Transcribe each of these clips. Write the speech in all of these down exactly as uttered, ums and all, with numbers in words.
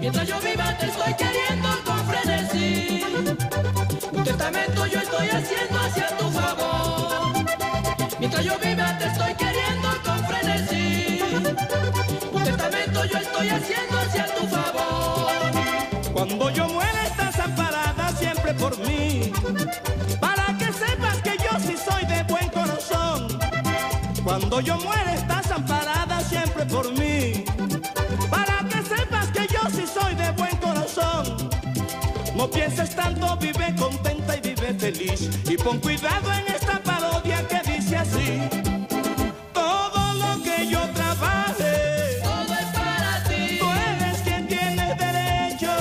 Mientras yo viva te estoy queriendo con frenesí. Un testamento yo estoy haciendo hacia tu favor. Mientras yo viva te estoy queriendo con frenesí. Un testamento yo estoy haciendo hacia tu favor. Cuando yo muera estás amparada siempre por mí, para que sepas que yo sí soy de buen corazón. Cuando yo muera estás amparada siempre por mí, para que sepas que yo sí soy de buen corazón. No pienses tanto, vive contenta y vive feliz, y pon cuidado en esta parodia que dice así: todo lo que yo trabaje, todo es para ti. Tú eres quien tienes derecho,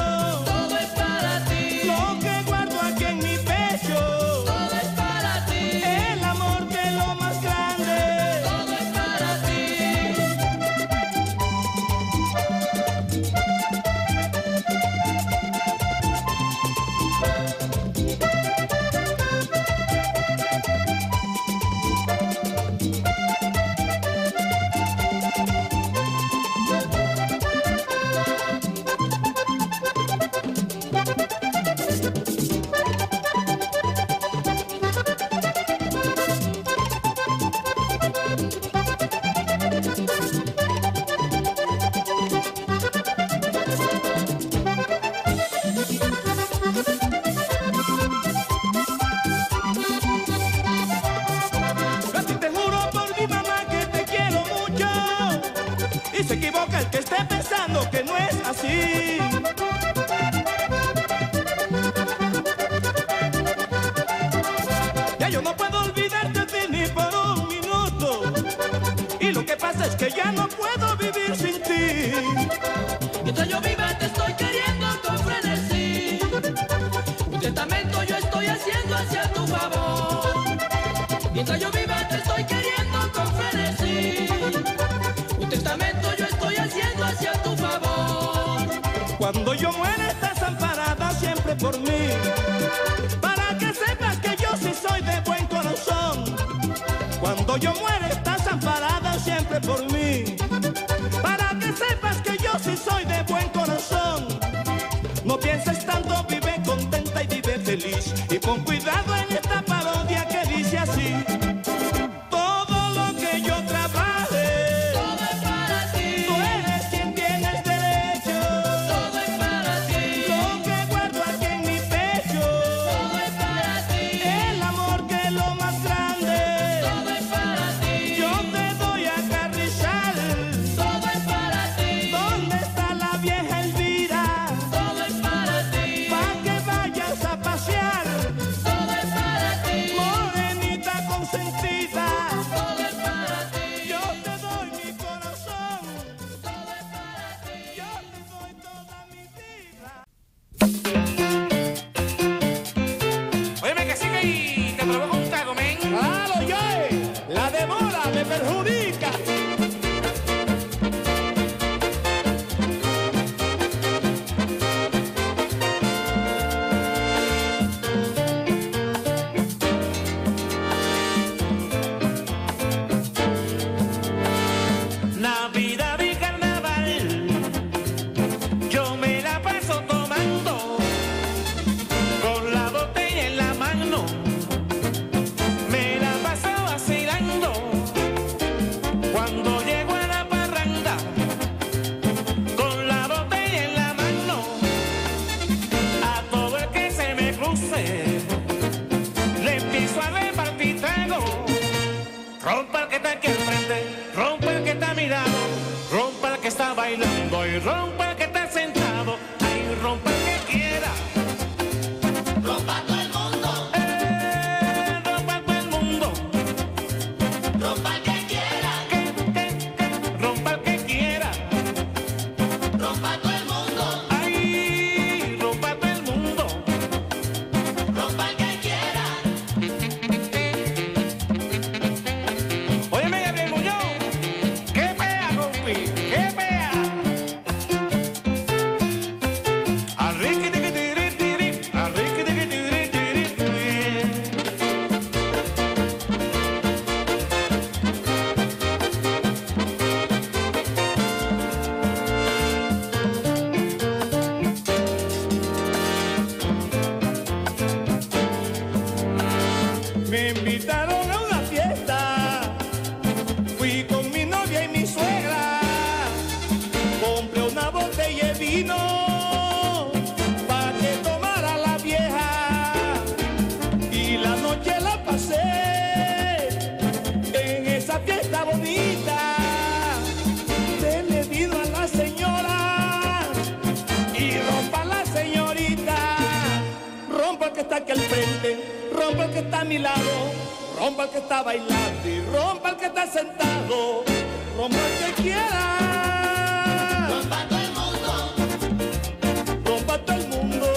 todo es para ti. Lo que guardo aquí en mi pecho, todo es para ti. El amor que es lo más grande, todo es para ti. Y se equivoca el que esté pensando que no es así. Ya yo no puedo olvidarte de ni por un minuto, y lo que pasa es que ya no puedo vivir sin ti. Mientras yo viva te estoy queriendo con frenesí. Un testamento yo estoy haciendo hacia tu favor. Mientras yo viva te estoy queriendo con frenesí. Un testamento yo estoy haciendo hacia tu favor. Cuando yo muera estás amparada siempre por mí, para que sepas que yo sí soy de buen corazón. Cuando yo muera estás amparada siempre por mí, para que sepas que yo sí soy de buen corazón. No pienses tanto, vive contenta y vive feliz, y pon cuidado en esta parodia que dice así: todo lo que yo trabaje, tú eres quien tienes derecho, todo es para ti. Lo que guardo aquí en mi pecho, todo es para ti. El amor que es lo más grande, todo es para ti. Yo te doy a carrizal, todo es para ti. ¿Dónde está la vida? que al frente, rompa el que está a mi lado, rompa el que está bailando y rompa el que está sentado, rompa el que quiera. Rompa todo el mundo. Rompa todo el mundo.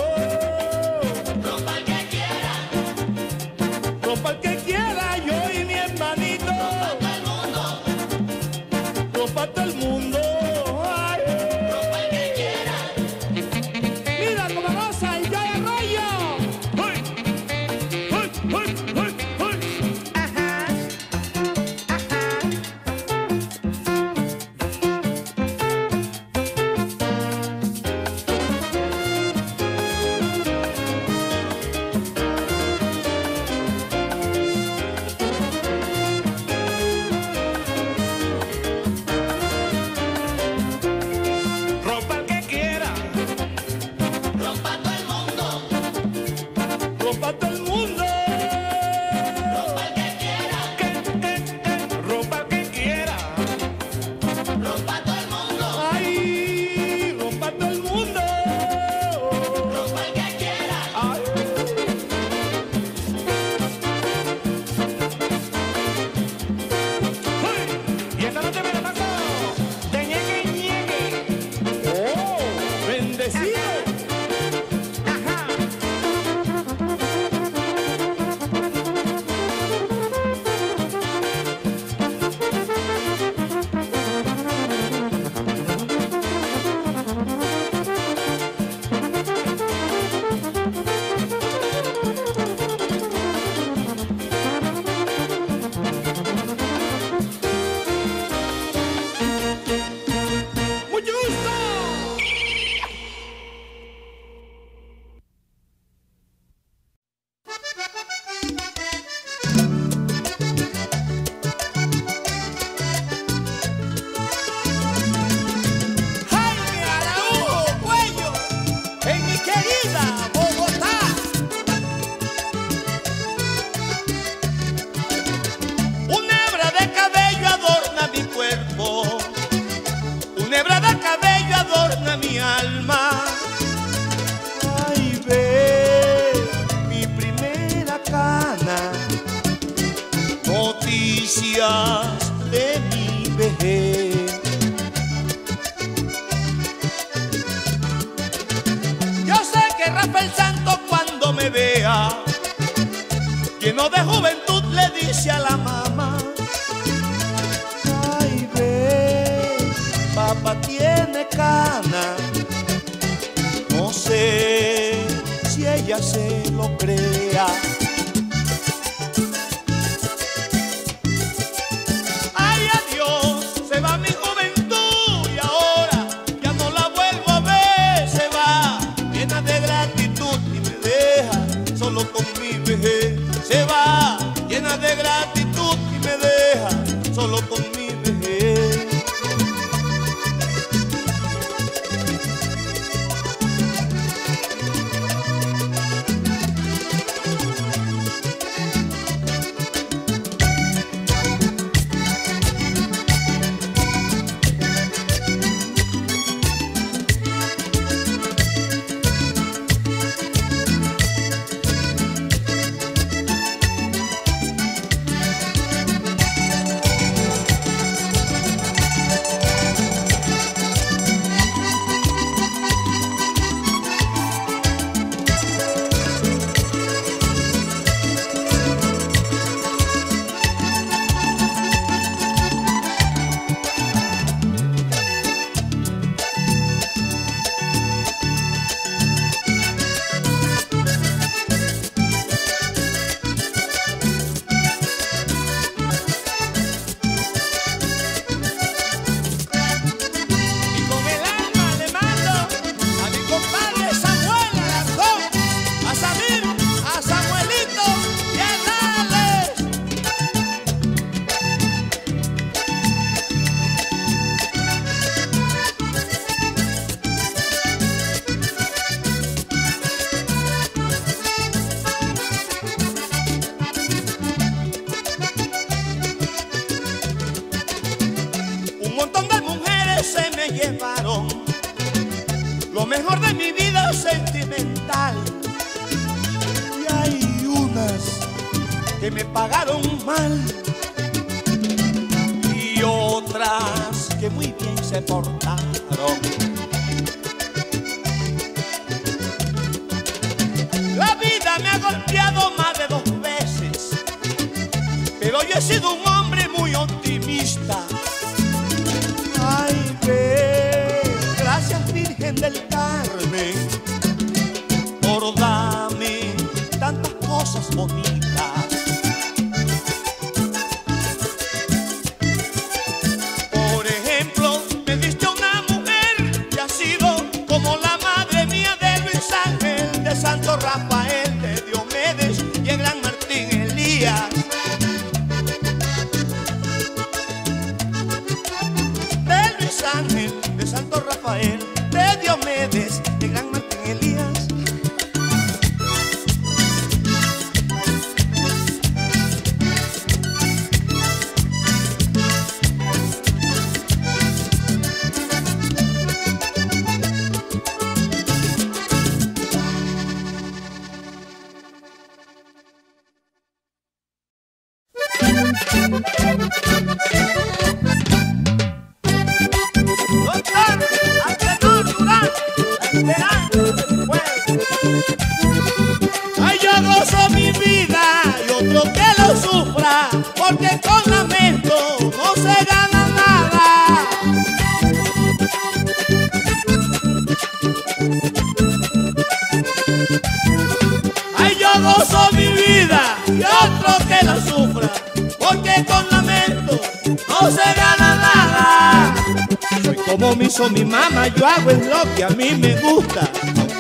Rompa el que quiera. Rompa el que quiera, yo y mi hermanito. Rompa todo el mundo. Rompa todo el mundo. Rafael Santo cuando me vea, lleno de juventud, le dice a la mamá: ay, ve, papá tiene cana. No sé si ella se lo crea. Se va llena de gratitud y me deja solo con mi vejez. Lo mejor de mi vida sentimental. Y que me pagaron mal y otras que muy bien se portaron. La vida me ha golpeado más de dos veces, pero yo he sido un hombre muy optimista. Ay, ve, gracias Virgen del Carmen por darme tantas cosas bonitas. Por ejemplo, me diste una mujer que ha sido como la madre mía de Luis Ángel, de Santo Rafael, de Diomedes y el gran Martín Elías. De Luis Ángel, de Santo Rafael, de Diomedes y el gran Martín Elías. Ay, yo gozo mi vida y otro que lo sufra, porque con lamento no se gana nada. Ay, yo gozo mi vida y otro que lo sufra, porque con lamento no se gana nada. Soy como me hizo mi mamá, yo hago es lo que a mí me gusta.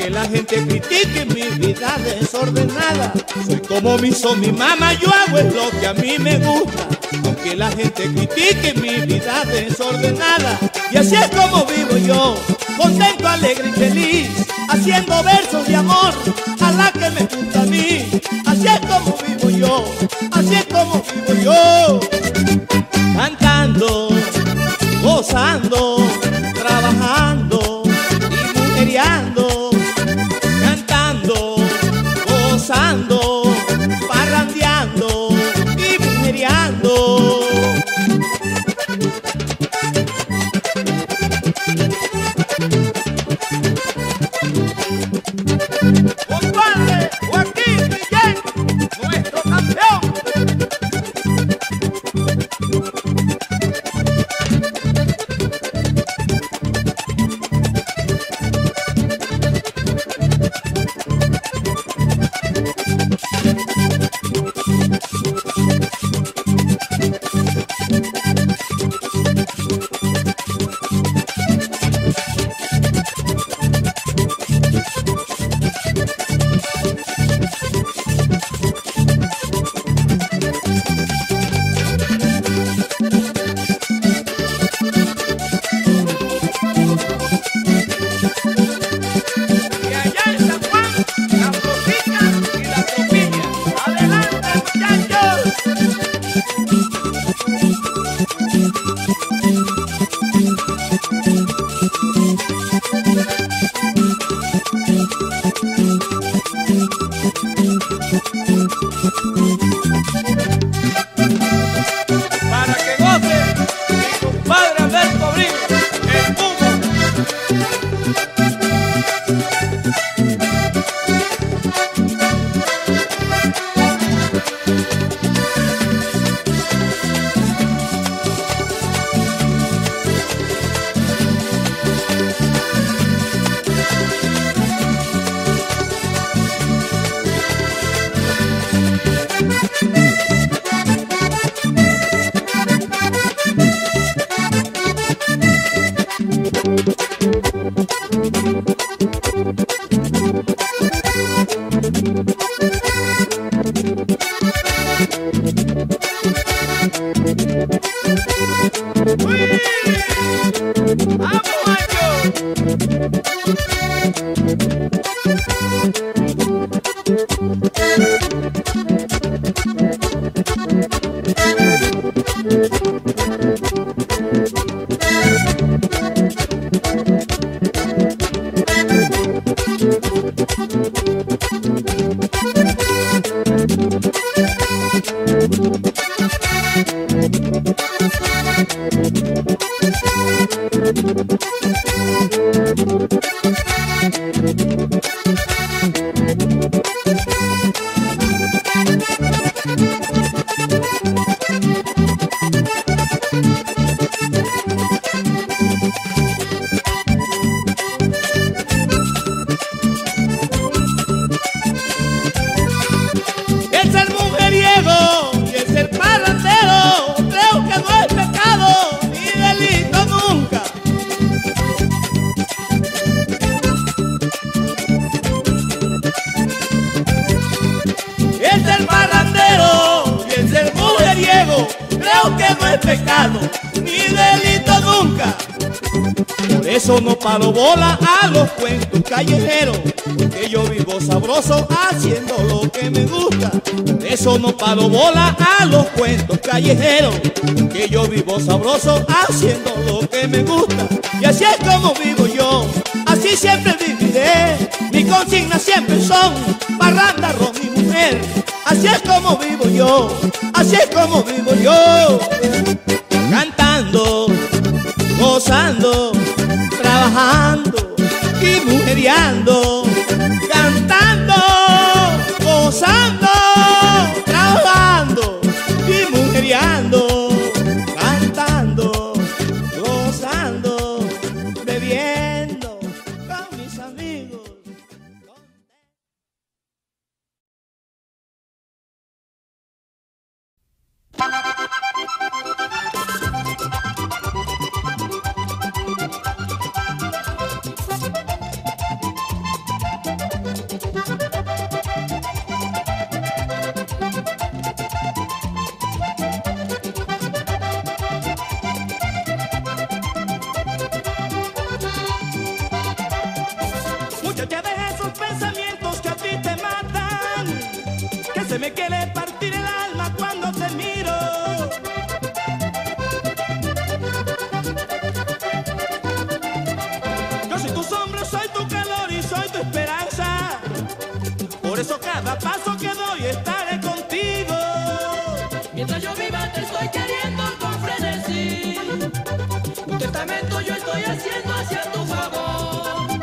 Que la gente critique mi vida desordenada. Soy como me hizo mi mamá, yo hago es lo que a mí me gusta. Aunque la gente critique mi vida desordenada. Y así es como vivo yo, contento, alegre y feliz, haciendo versos de amor a la que me gusta a mí. Así es como vivo yo, así es como vivo yo. Cantando, gozando, trabajando y mujeriando, parrandeando y mujereando. Compadre Joaquín Guillén, nuestro campeón. We'll be right back. pecado ni delito nunca. Por eso no paro bola a los cuentos callejeros, porque yo vivo sabroso haciendo lo que me gusta. Por eso no paro bola a los cuentos callejeros, porque yo vivo sabroso haciendo lo que me gusta. Y así es como vivo yo, así siempre viviré. Mi consigna siempre son parranda, ron y mujer. Así es como vivo yo, así es como vivo yo. Cantando, gozando, trabajando y mujeriando. Cantando, gozando, trabajando y mujeriando. Cantando, gozando, bebiendo con mis amigos. Muchacha, deja esos pensamientos que a ti te matan, que se me quiere partir el alma cuando te miro. Yo soy tu sombra, soy tu calor y soy tu esperanza. Por eso cada paso que doy estaré contigo. Mientras yo viva te estoy queriendo con frenesí. Un testamento yo estoy haciendo hacia tu favor.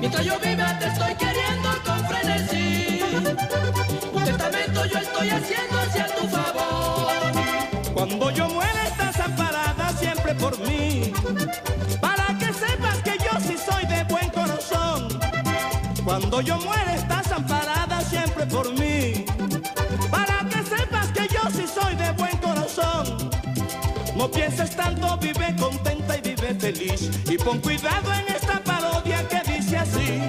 Mientras yo viva te estoy queriendo con frenesí. Un testamento yo estoy haciendo hacia tu favor. Cuando yo muera estás amparada siempre por mí, para que sepas que yo sí soy de buen corazón. Cuando yo muera estás amparada siempre por mí, para que sepas que yo sí soy de buen corazón. No pienses tanto, vive contenta y vive feliz, y pon cuidado en esta parodia que dice así.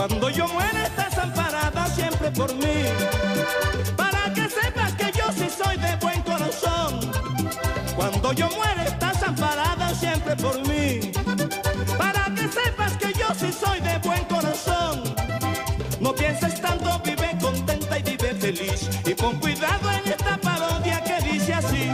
Cuando yo muera estás amparada siempre por mí, para que sepas que yo sí soy de buen corazón. Cuando yo muera estás amparada siempre por mí, para que sepas que yo sí soy de buen corazón. No pienses tanto, vive contenta y vive feliz, y pon cuidado en esta parodia que dice así.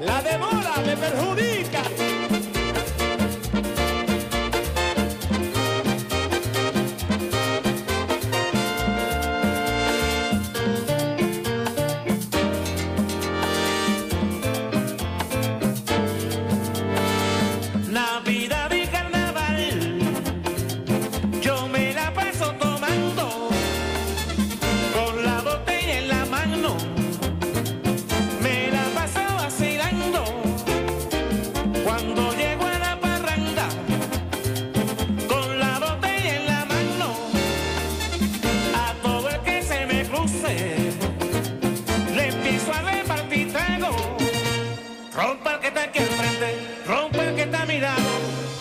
La demora me perjudica.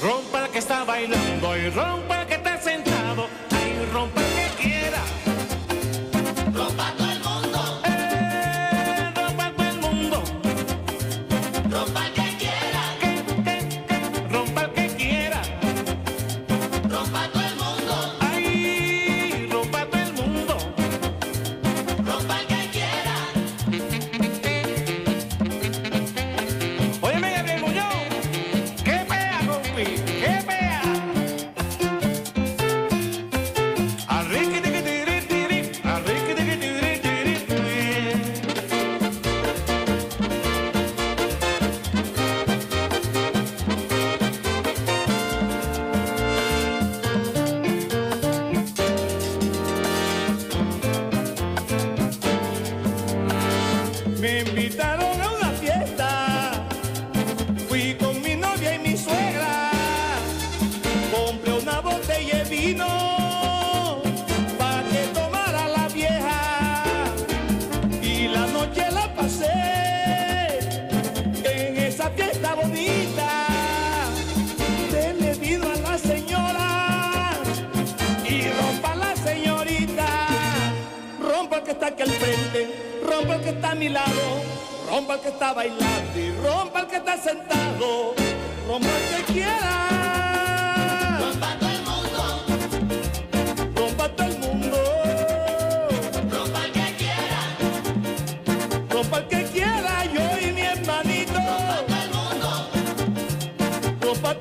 Rompa el que está a mi lado, rompa el que está bailando y rompa el que está sentado, rompa el que quiera. Rompa todo el mundo, rompa todo el mundo, rompa el que quiera, rompa el que quiera, yo y mi hermanito. Rompa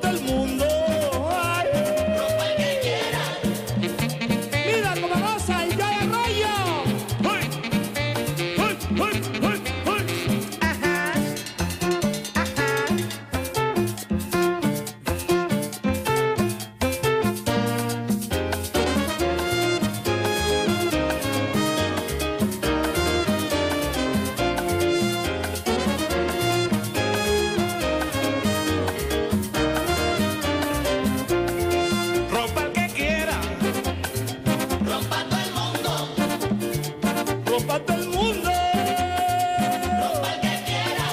todo el mundo, rompa todo el mundo.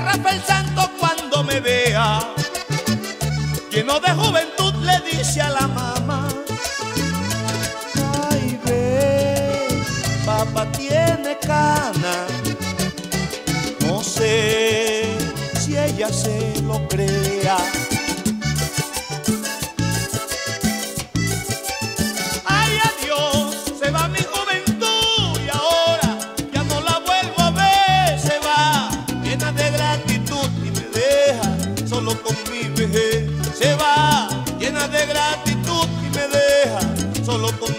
Rafael Santo, cuando me vea lleno de juventud, le dice a la mamá: ella se lo crea. Ay, adiós, se va mi juventud y ahora ya no la vuelvo a ver. Se va llena de gratitud y me deja solo con mi vejez. Se va llena de gratitud y me deja solo con mi vejez.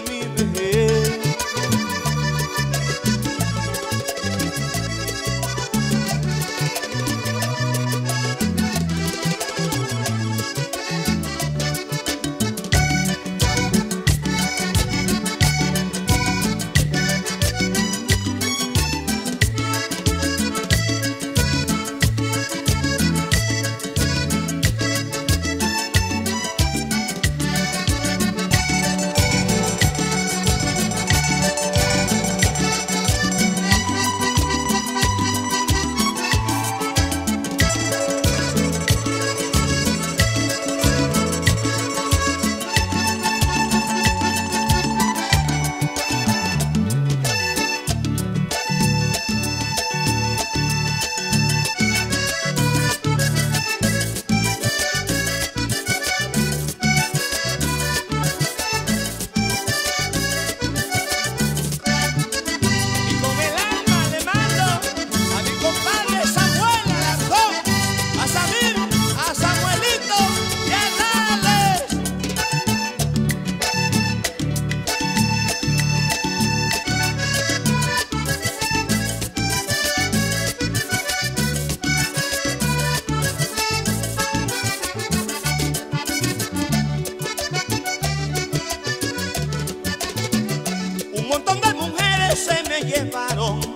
Llevaron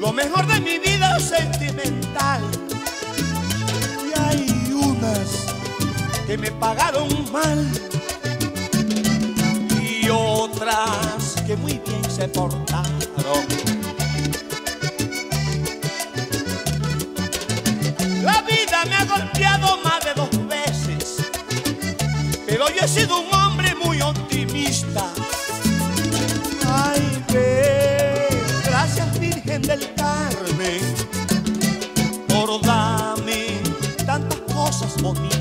lo mejor de mi vida sentimental, y hay unas que me pagaron mal y otras que muy bien se portaron. La vida me ha golpeado más de dos veces, pero yo he sido un hombre muy optimista. Ay, ve, gracias Virgen del Carmen, por darme tantas cosas bonitas.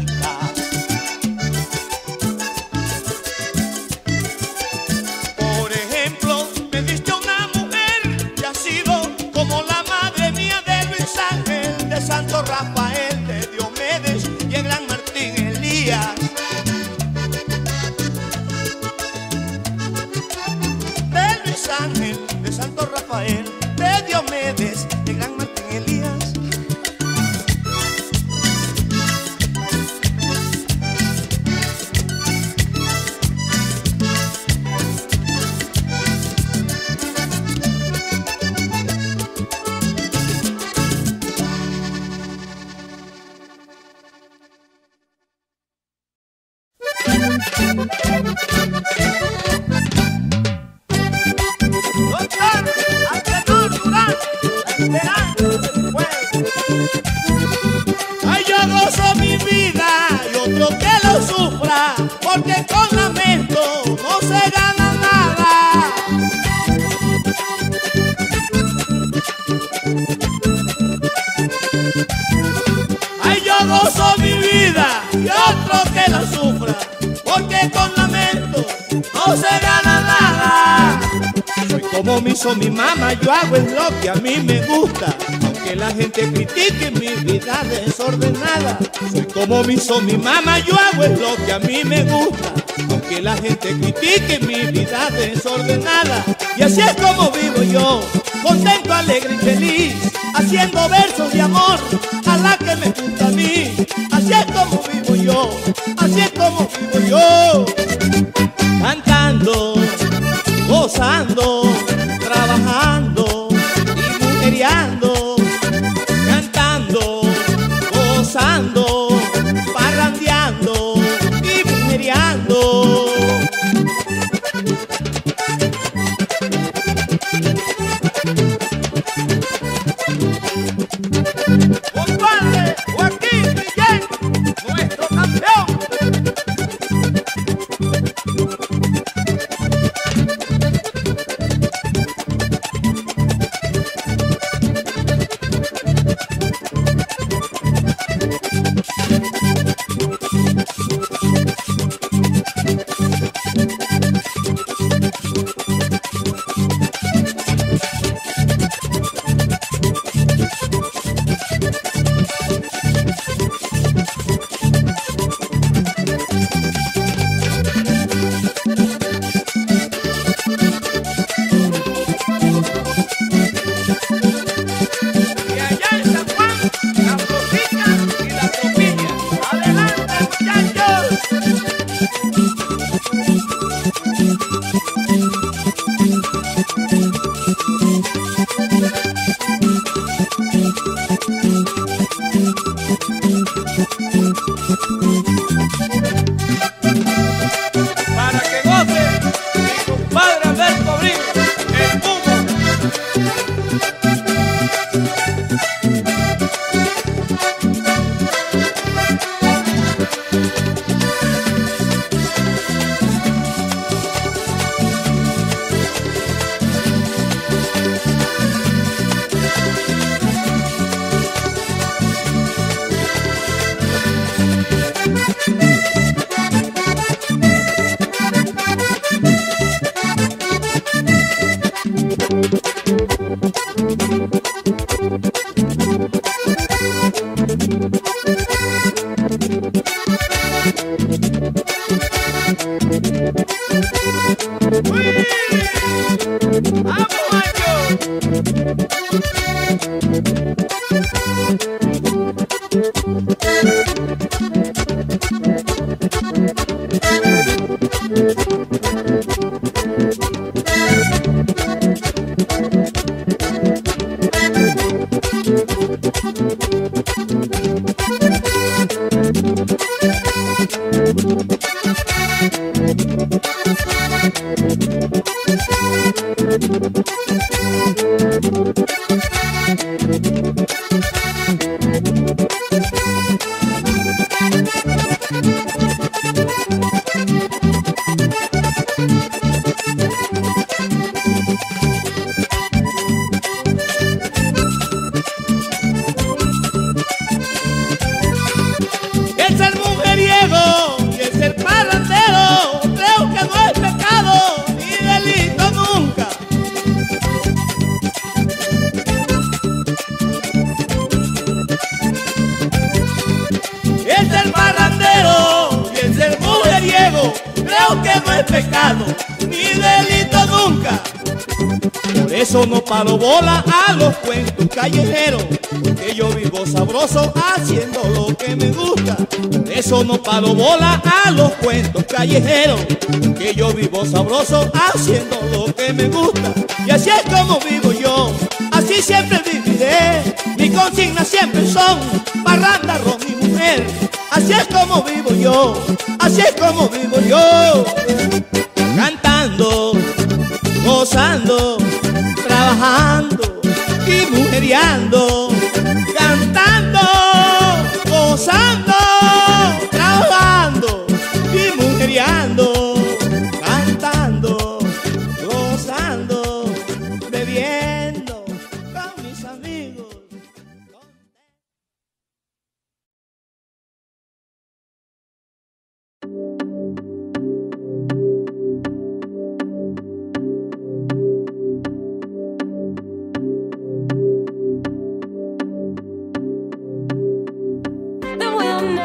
Por ejemplo, me diste una mujer que ha sido como la madre mía de Luis Ángel, de Santo Rafael, de Diomedes y el gran Martín Elías. De Santo Rafael, de Diomedes, de gran Martín Elías. Ay, yo gozo mi vida y otro que lo sufra, porque con lamento no se gana nada. Ay, yo gozo mi vida y otro que lo sufra, porque con lamento no se gana nada. Soy como me hizo mi mamá, yo hago es lo que a mí me gusta. Que la gente critique mi vida desordenada. Soy como me hizo mi mamá, yo hago es lo que a mí me gusta. Aunque la gente critique mi vida desordenada. Y así es como vivo yo, contento, alegre y feliz, haciendo versos de amor a la que me gusta a mí. Así es como vivo yo, así es como vivo yo. Cantando, gozando, trabajando y mujeriando, parrandeando y mujereando. Compadre Joaquín Guillén, nuestro campeón. No paro bola a los cuentos callejeros, que yo vivo sabroso haciendo lo que me gusta. Y así es como vivo yo, así siempre viviré. Mi consigna siempre son parranda, ron y mujer. Así es como vivo yo, así es como vivo yo. Cantando, gozando, trabajando y mujeriando. Cantando, gozando, trabajando y mujeriando, cantando, gozando, bebiendo con mis amigos. No voy a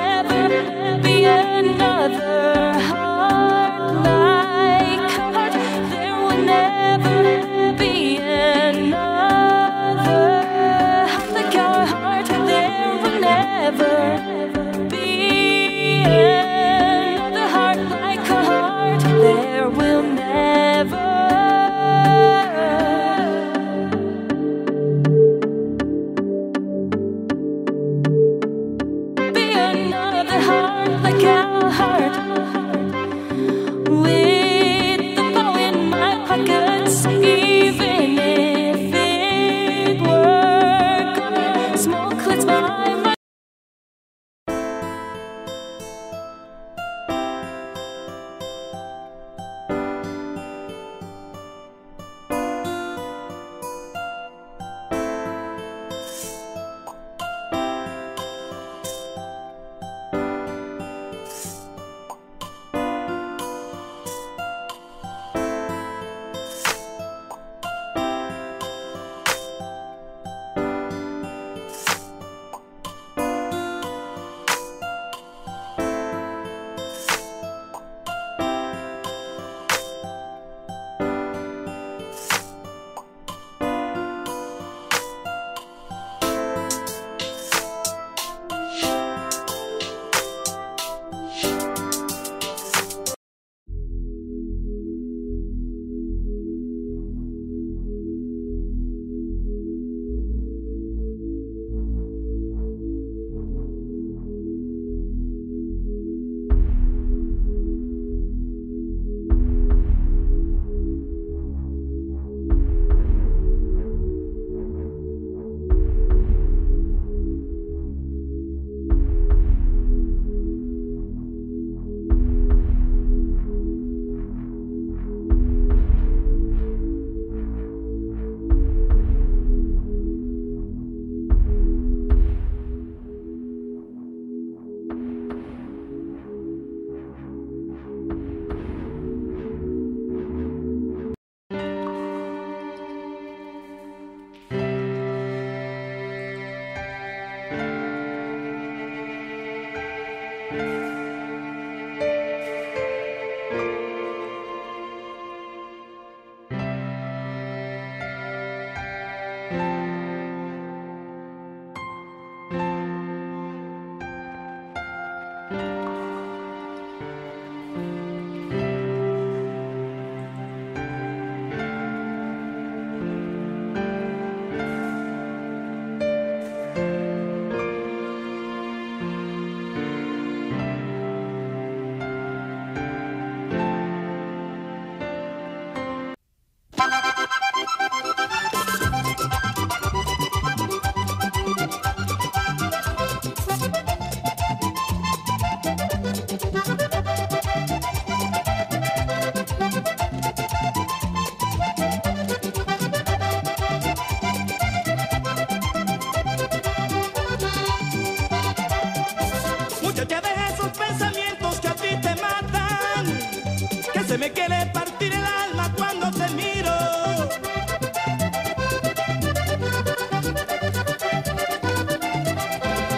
se me quiere partir el alma cuando te miro.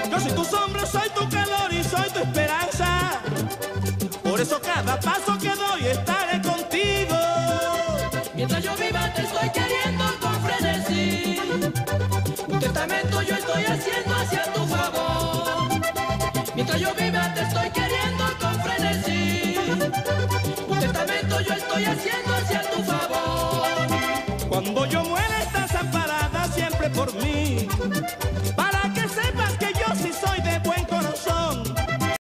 Yo soy tu sombra, soy tu calor y soy tu esperanza. Por eso cada paso que doy estaré contigo. Mientras yo viva te estoy queriendo con frenesí. Un testamento yo estoy haciendo hacia tu favor. Mientras yo viva te estoy queriendo con frenesí. Un testamento yo estoy haciendo hacia tu favor.